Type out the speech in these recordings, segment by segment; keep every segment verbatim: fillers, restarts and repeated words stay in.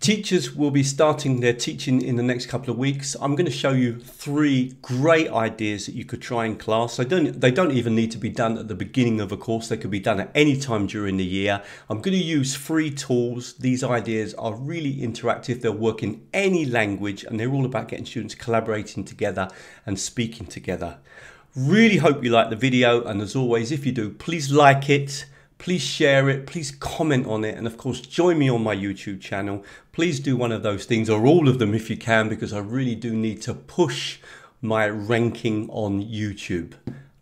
Teachers will be starting their teaching in the next couple of weeks. I'm going to show you three great ideas that you could try in class. They don't, they don't even need to be done at the beginning of a course. They could be done at any time during the year. I'm going to use free tools. These ideas are really interactive. They'll work in any language, and they're all about getting students collaborating together and speaking together. Really hope you like the video, and as always, if you do, please like it. Please share it, please comment on it, and of course join me on my YouTube channel. Please do one of those things, or all of them if you can, because I really do need to push my ranking on YouTube.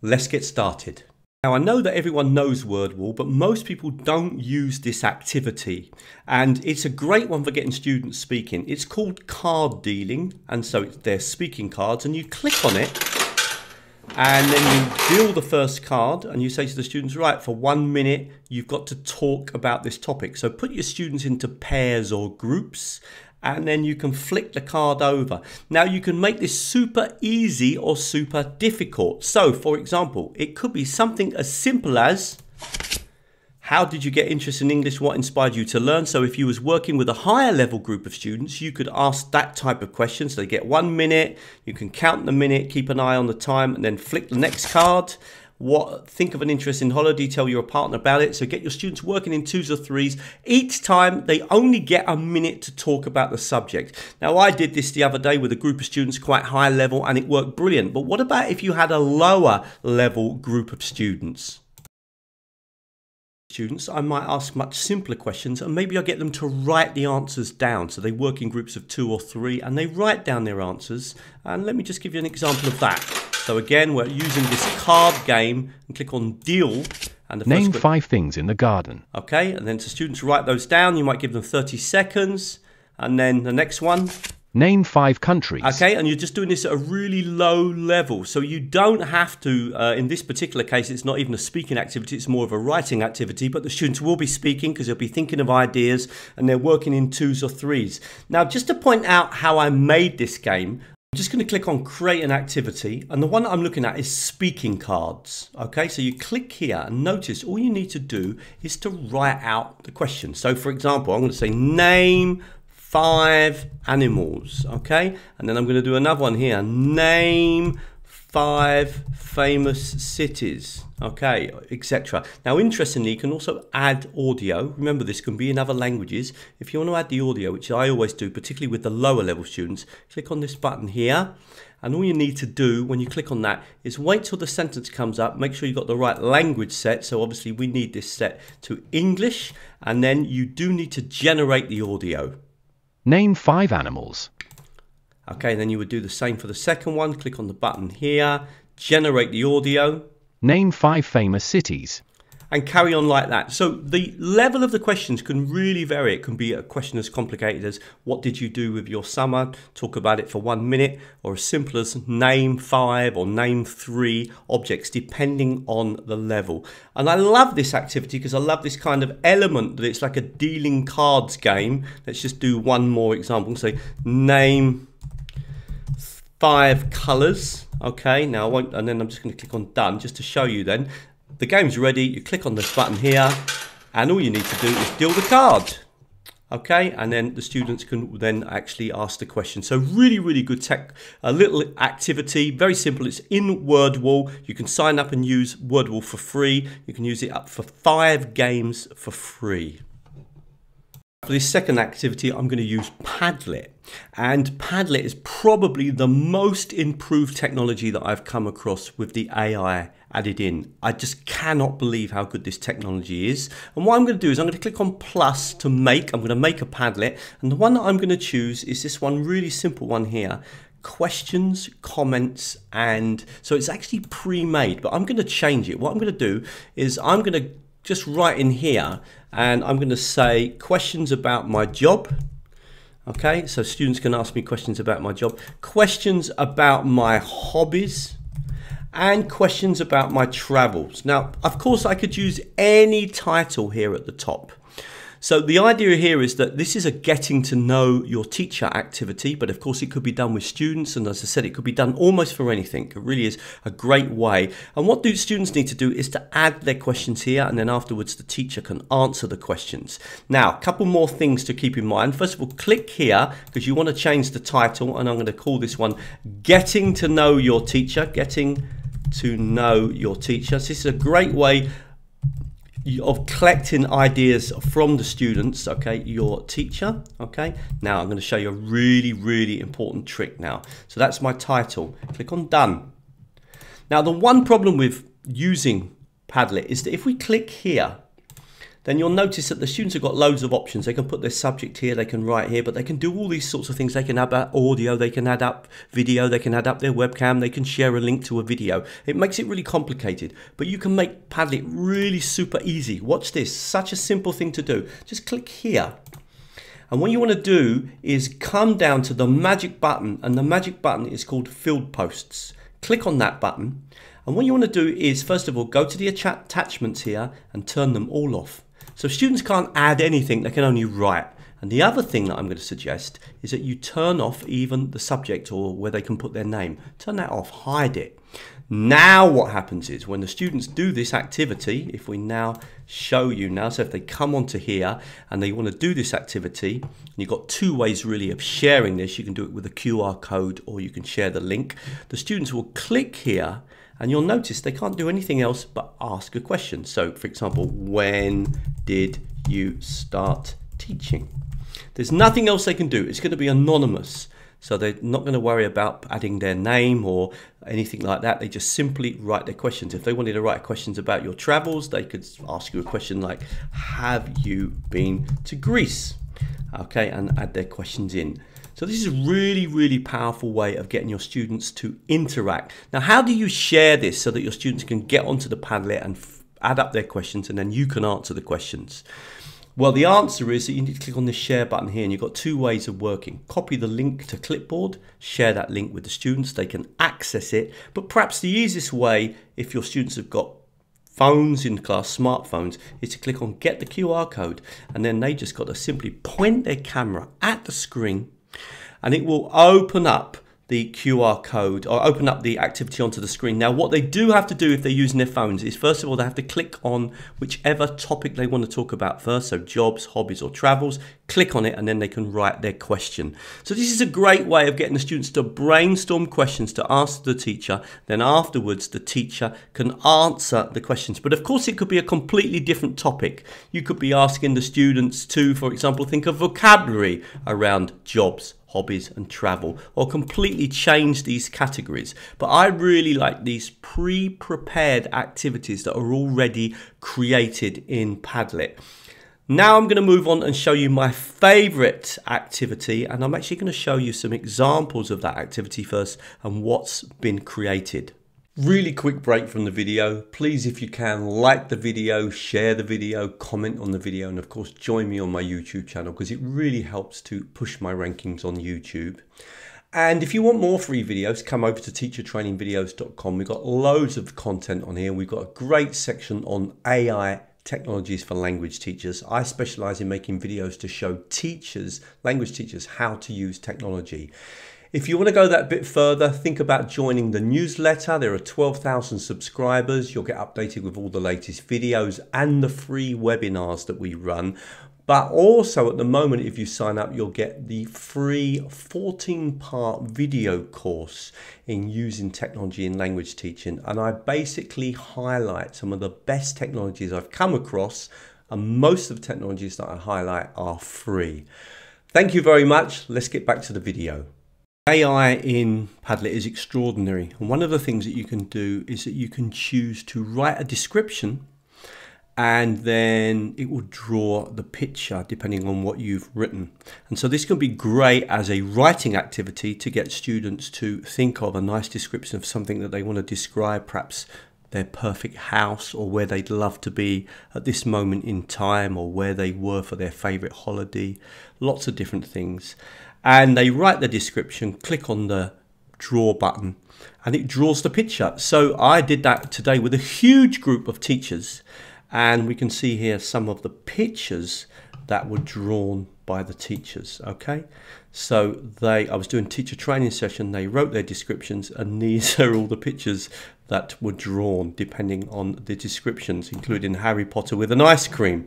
Let's get started. Now, I know that everyone knows Wordwall, but most people don't use this activity, and it's a great one for getting students speaking. It's called card dealing, and so it's their speaking cards, and you click on it, and then you deal the first card and you say to the students, right, for one minute you've got to talk about this topic. So put your students into pairs or groups, and then you can flick the card over. Now you can make this super easy or super difficult. So for example, it could be something as simple as, how did you get interest in English? What inspired you to learn? So if you was working with a higher level group of students, you could ask that type of question. So they get one minute, you can count the minute, keep an eye on the time, and then flick the next card. What, think of an interest in holiday, tell your partner about it. So get your students working in twos or threes. Each time they only get a minute to talk about the subject. Now I did this the other day with a group of students quite high level, and it worked brilliant. But what about if you had a lower level group of students? Students, I might ask much simpler questions, and maybe I get them to write the answers down. So they work in groups of two or three and they write down their answers. And let me just give you an example of that. So again, we're using this card game, and click on deal. And the name first five things in the garden. Okay, and then to students write those down. You might give them thirty seconds, and then the next one. Name five countries. Okay, and you're just doing this at a really low level. So you don't have to, uh, in this particular case, it's not even a speaking activity, it's more of a writing activity, but the students will be speaking because they'll be thinking of ideas, and they're working in twos or threes. Now, just to point out how I made this game, I'm just going to click on create an activity, and the one that I'm looking at is speaking cards. Okay, so you click here and notice all you need to do is to write out the question. So for example, I'm going to say name five animals, okay? And then I'm going to do another one here. Name five famous cities, okay, et cetera. Now, interestingly, you can also add audio. Remember, this can be in other languages. If you want to add the audio, which I always do, particularly with the lower level students, click on this button here. And all you need to do when you click on that is wait till the sentence comes up, make sure you've got the right language set. So obviously we need this set to English, and then you do need to generate the audio. Name five animals. Okay, then you would do the same for the second one. Click on the button here, generate the audio. Name five famous cities. And carry on like that. So the level of the questions can really vary. It can be a question as complicated as, what did you do with your summer? Talk about it for one minute, or as simple as name five or name three objects, depending on the level. And I love this activity because I love this kind of element that it's like a dealing cards game. Let's just do one more example. So name five colors. Okay, now I won't, and then I'm just gonna click on done just to show you then. The game's ready, you click on this button here, and all you need to do is deal the card. Okay, and then the students can then actually ask the question. So really, really good tech, a little activity, very simple. It's in Wordwall. You can sign up and use Wordwall for free. You can use it up for five games for free. For this second activity, I'm going to use Padlet. And Padlet is probably the most improved technology that I've come across with the A I added in. I just cannot believe how good this technology is. And what I'm going to do is I'm going to click on plus to make. I'm going to make a Padlet. And the one that I'm going to choose is this one, really simple one here. Questions, comments, and so it's actually pre-made, but I'm going to change it. What I'm going to do is I'm going to just write in here, and I'm going to say questions about my job. Okay, so students can ask me questions about my job, questions about my hobbies, and questions about my travels. Now, of course, I could use any title here at the top. So the idea here is that this is a getting to know your teacher activity, but of course it could be done with students, and as I said, it could be done almost for anything. It really is a great way. And what do students need to do is to add their questions here, and then afterwards the teacher can answer the questions. Now, a couple more things to keep in mind. First of all, click here because you want to change the title, and I'm going to call this one Getting to Know Your Teacher. Getting to Know Your Teacher. So this is a great way of collecting ideas from the students, okay, your teacher, okay. Now I'm going to show you a really, really important trick now. So that's my title. Click on Done. Now the one problem with using Padlet is that if we click here, then you'll notice that the students have got loads of options. They can put their subject here, they can write here, but they can do all these sorts of things. They can add up audio, they can add up video, they can add up their webcam, they can share a link to a video. It makes it really complicated, but you can make Padlet really super easy. Watch this, such a simple thing to do. Just click here. And what you want to do is come down to the magic button, and the magic button is called Field Posts. Click on that button. And what you want to do is, first of all, go to the attachments here and turn them all off. So students can't add anything, they can only write. And the other thing that I'm going to suggest is that you turn off even the subject or where they can put their name. Turn that off, hide it. Now what happens is when the students do this activity, if we now show you now, so if they come onto here and they want to do this activity, and you've got two ways really of sharing this. You can do it with a Q R code or you can share the link. The students will click here and you'll notice they can't do anything else but ask a question. So for example, when did you start teaching? There's nothing else they can do. It's going to be anonymous. So they're not going to worry about adding their name or anything like that. They just simply write their questions. If they wanted to write questions about your travels, they could ask you a question like, have you been to Greece? Okay, and add their questions in. So this is a really, really powerful way of getting your students to interact. Now, how do you share this so that your students can get onto the Padlet and add up their questions, and then you can answer the questions? Well, the answer is that you need to click on the share button here, and you've got two ways of working. Copy the link to clipboard, share that link with the students, they can access it. But perhaps the easiest way, if your students have got phones in class, smartphones, is to click on get the Q R code, and then they just got to simply point their camera at the screen, and it will open up the Q R code or open up the activity onto the screen. Now what they do have to do if they're using their phones is, first of all, they have to click on whichever topic they want to talk about first, so jobs, hobbies or travels, click on it, and then they can write their question. So this is a great way of getting the students to brainstorm questions to ask the teacher, then afterwards the teacher can answer the questions. But of course it could be a completely different topic. You could be asking the students to, for example, think of vocabulary around jobs, hobbies and travel, or completely change these categories. But I really like these pre-prepared activities that are already created in Padlet. Now I'm going to move on and show you my favorite activity, and I'm actually going to show you some examples of that activity first and what's been created. Really quick break from the video. Please, if you can, like the video, share the video, comment on the video, and of course join me on my YouTube channel because it really helps to push my rankings on YouTube. And if you want more free videos, come over to teacher training videos dot com. We've got loads of content on here. We've got a great section on A I technologies for language teachers. I specialize in making videos to show teachers, language teachers, how to use technology. If you want to go that bit further, think about joining the newsletter. There are twelve thousand subscribers. You'll get updated with all the latest videos and the free webinars that we run. But also at the moment, if you sign up, you'll get the free fourteen part video course in using technology in language teaching. And I basically highlight some of the best technologies I've come across, and most of the technologies that I highlight are free. Thank you very much. Let's get back to the video. A I in Padlet is extraordinary, and one of the things that you can do is that you can choose to write a description, and then it will draw the picture depending on what you've written. And so this can be great as a writing activity to get students to think of a nice description of something that they want to describe, perhaps their perfect house or where they'd love to be at this moment in time, or where they were for their favorite holiday, lots of different things. And they write the description, click on the draw button, and it draws the picture. So I did that today with a huge group of teachers, and we can see here some of the pictures that were drawn by the teachers. Okay, so they I was doing teacher training session, they wrote their descriptions, and these are all the pictures that were drawn depending on the descriptions, including Harry Potter with an ice cream.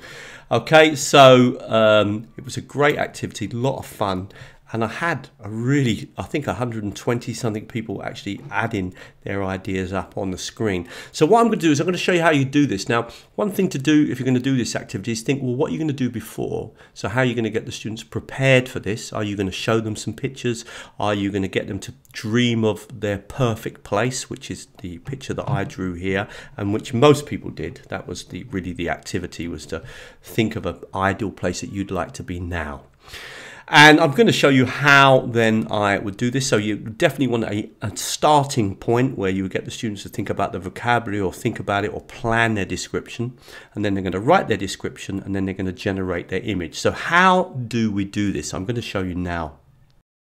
Okay, so um, it was a great activity, a lot of fun, and I had a really, I think one hundred twenty something people actually adding their ideas up on the screen. So what I'm going to do is I'm going to show you how you do this. Now, one thing to do if you're going to do this activity is think, well, what are you going to do before? So how are you going to get the students prepared for this? Are you going to show them some pictures? Are you going to get them to dream of their perfect place, which is the picture that I drew here and which most people did? That was the really the activity, was to think of an ideal place that you'd like to be now. And I'm going to show you how then I would do this. So you definitely want a, a starting point where you get the students to think about the vocabulary or think about it or plan their description. And then they're going to write their description, and then they're going to generate their image. So how do we do this? I'm going to show you now.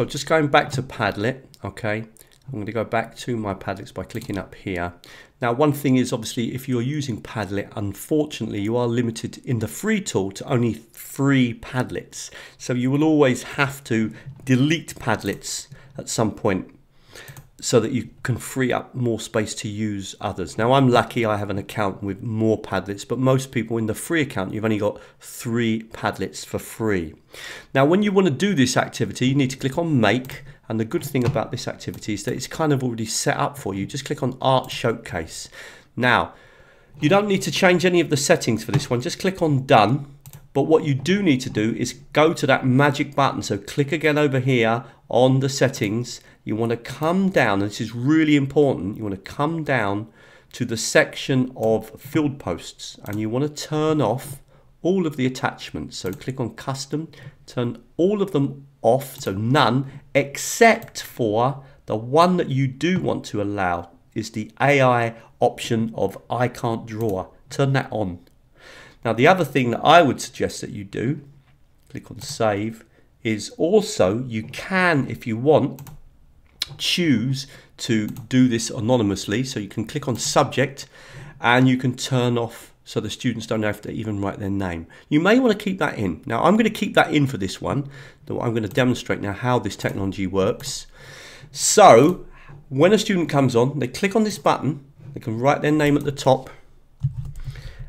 So just going back to Padlet, okay. I'm going to go back to my Padlets by clicking up here. Now, one thing is, obviously, if you're using Padlet, unfortunately, you are limited in the free tool to only three Padlets. So you will always have to delete Padlets at some point so that you can free up more space to use others. Now, I'm lucky I have an account with more Padlets, but most people in the free account, you've only got three Padlets for free. Now, when you want to do this activity, you need to click on Make. And the good thing about this activity is that it's kind of already set up for you. Just click on Art Showcase. Now, you don't need to change any of the settings for this one. Just click on Done. But what you do need to do is go to that magic button. So click again over here on the settings. You want to come down, and this is really important, you want to come down to the section of field posts, and you want to turn off all of the attachments. So click on Custom, turn all of them off, so none, except for the one that you do want to allow is the A I option of I can't draw. Turn that on. Now, the other thing that I would suggest that you do, click on Save, is also you can, if you want, choose to do this anonymously. So you can click on Subject and you can turn off so the students don't have to even write their name. You may want to keep that in. Now, I'm going to keep that in for this one. I'm going to demonstrate now how this technology works. So when a student comes on, they click on this button, they can write their name at the top,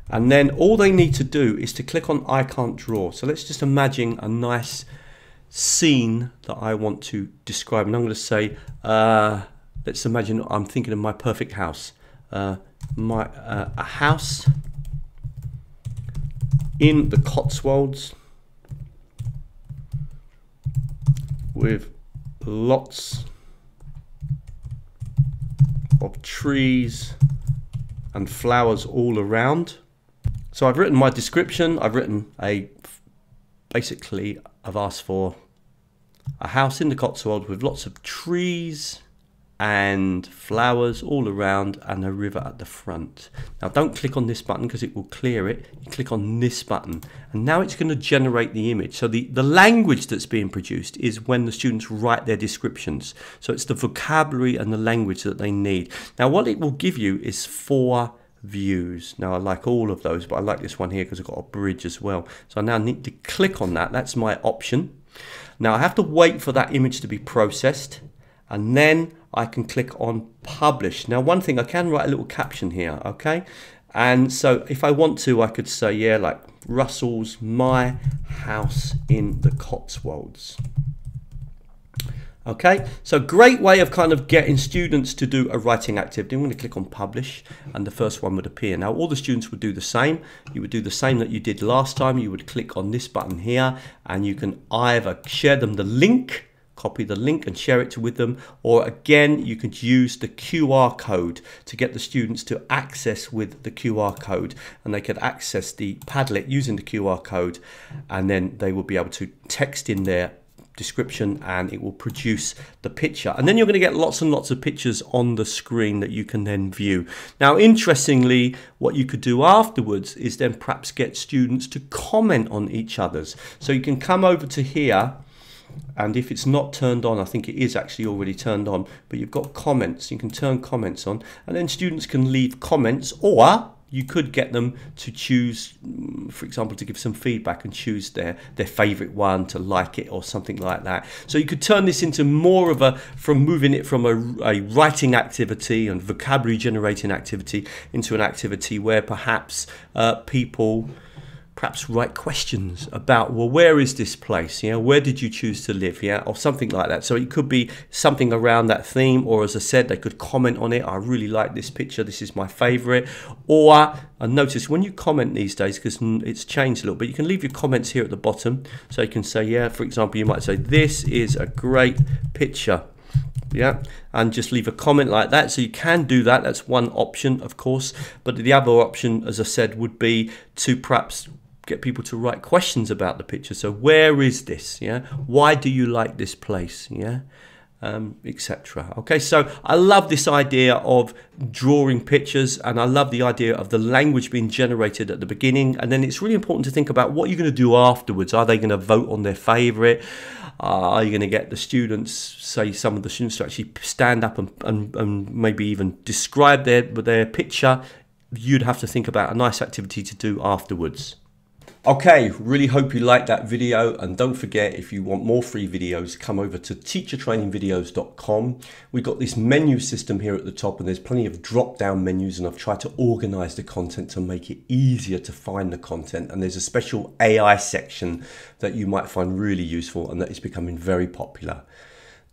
and then all they need to do is to click on I can't draw. So let's just imagine a nice scene that I want to describe, and I'm going to say, uh, let's imagine I'm thinking of my perfect house. Uh, my uh, a house in the Cotswolds with lots of trees and flowers all around. So I've written my description, I've written a, basically I've asked for a house in the Cotswolds with lots of trees and flowers all around and a river at the front. Now, don't click on this button because it will clear it. You click on this button, and now it's going to generate the image. So the, the language that's being produced is when the students write their descriptions. So it's the vocabulary and the language that they need. Now, what it will give you is four views. Now, I like all of those, but I like this one here because I've got a bridge as well. So I now need to click on that. That's my option. Now, I have to wait for that image to be processed, and then I can click on Publish. Now, one thing, I can write a little caption here, okay? And so if I want to, I could say, yeah, like Russell's My House in the Cotswolds. Okay, so great way of kind of getting students to do a writing activity. I'm going to click on Publish, and the first one would appear. Now, all the students would do the same. You would do the same that you did last time. You would click on this button here, and you can either share them the link, copy the link and share it with them, or again, you could use the Q R code to get the students to access with the Q R code, and they could access the Padlet using the Q R code, and then they will be able to text in their description and it will produce the picture, and then you're going to get lots and lots of pictures on the screen that you can then view. Now, interestingly, what you could do afterwards is then perhaps get students to comment on each other's. So you can come over to here, and if it's not turned on, I think it is actually already turned on, but you've got comments. You can turn comments on, and then students can leave comments, or you could get them to choose, for example, to give some feedback and choose their, their favorite one, to like it or something like that. So you could turn this into more of a, from moving it from a, a writing activity and vocabulary generating activity into an activity where perhaps uh, people perhaps write questions about, well, where is this place? You know, where did you choose to live? Yeah, or something like that. So it could be something around that theme, or as I said, they could comment on it. I really like this picture. This is my favorite. Or, and notice when you comment these days, because it's changed a little bit, you can leave your comments here at the bottom. So you can say, yeah, for example, you might say, this is a great picture. Yeah, and just leave a comment like that. So you can do that. That's one option, of course. But the other option, as I said, would be to perhaps get people to write questions about the picture. So where is this? Yeah, why do you like this place? Yeah, um, et cetera. Okay, so I love this idea of drawing pictures, and I love the idea of the language being generated at the beginning. And then it's really important to think about what you're going to do afterwards. Are they going to vote on their favorite? Uh, are you going to get the students, say some of the students, to actually stand up and, and, and maybe even describe their, their picture? You'd have to think about a nice activity to do afterwards. Okay, really hope you liked that video, and don't forget, if you want more free videos, come over to teacher training videos dot com. We've got this menu system here at the top, and there's plenty of drop-down menus, and I've tried to organize the content to make it easier to find the content, and there's a special A I section that you might find really useful and that is becoming very popular.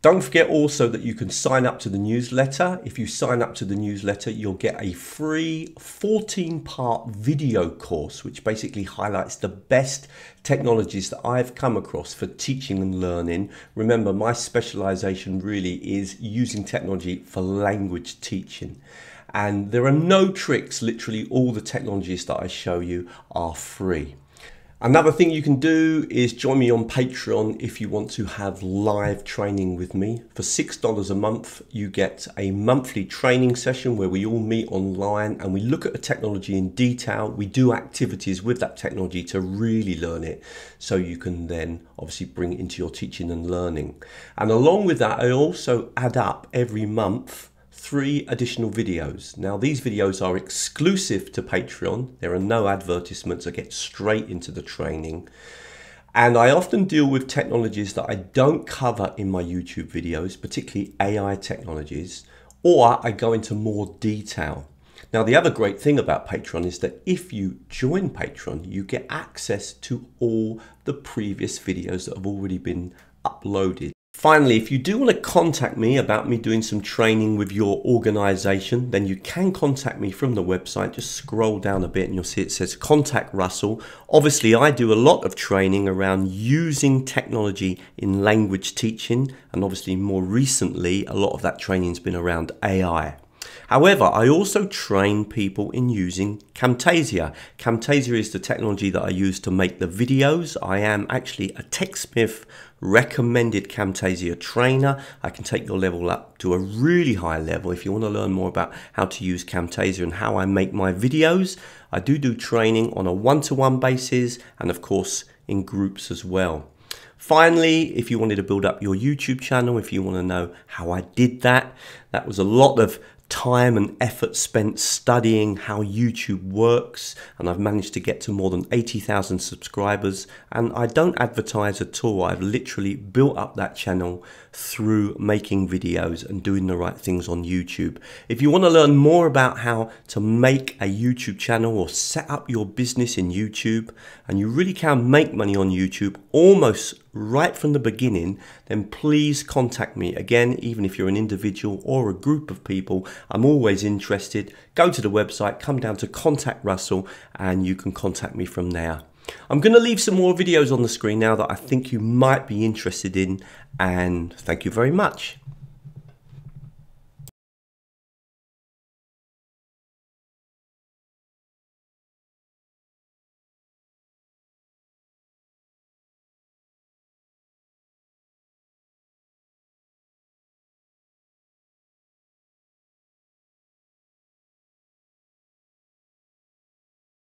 Don't forget also that you can sign up to the newsletter. If you sign up to the newsletter, you'll get a free fourteen part video course, which basically highlights the best technologies that I've come across for teaching and learning. Remember, my specialization really is using technology for language teaching. And there are no tricks. Literally all the technologies that I show you are free. Another thing you can do is join me on Patreon if you want to have live training with me. For six dollars a month, you get a monthly training session where we all meet online and we look at a technology in detail. We do activities with that technology to really learn it, so you can then obviously bring it into your teaching and learning. And along with that, I also add up every month three additional videos. Now, these videos are exclusive to Patreon. There are no advertisements. I get straight into the training. And I often deal with technologies that I don't cover in my YouTube videos, particularly A I technologies, or I go into more detail. Now, the other great thing about Patreon is that if you join Patreon, you get access to all the previous videos that have already been uploaded. Finally, if you do want to contact me about me doing some training with your organization, then you can contact me from the website. Just scroll down a bit and you'll see it says Contact Russell. Obviously, I do a lot of training around using technology in language teaching, and obviously more recently, a lot of that training's been around A I. However, I also train people in using Camtasia. Camtasia is the technology that I use to make the videos. I am actually a TechSmith recommended Camtasia trainer. I can take your level up to a really high level. If you want to learn more about how to use Camtasia and how I make my videos, I do do training on a one-to-one basis, and of course in groups as well. Finally, if you wanted to build up your YouTube channel, if you want to know how I did that, that was a lot of time and effort spent studying how YouTube works, and I've managed to get to more than eighty thousand subscribers, and I don't advertise at all. I've literally built up that channel through making videos and doing the right things on YouTube. If you want to learn more about how to make a YouTube channel or set up your business in YouTube, and you really can make money on YouTube almost right from the beginning, then please contact me. Again, even if you're an individual or a group of people, I'm always interested. Go to the website, come down to Contact Russell, and you can contact me from there. I'm going to leave some more videos on the screen now that I think you might be interested in, and thank you very much.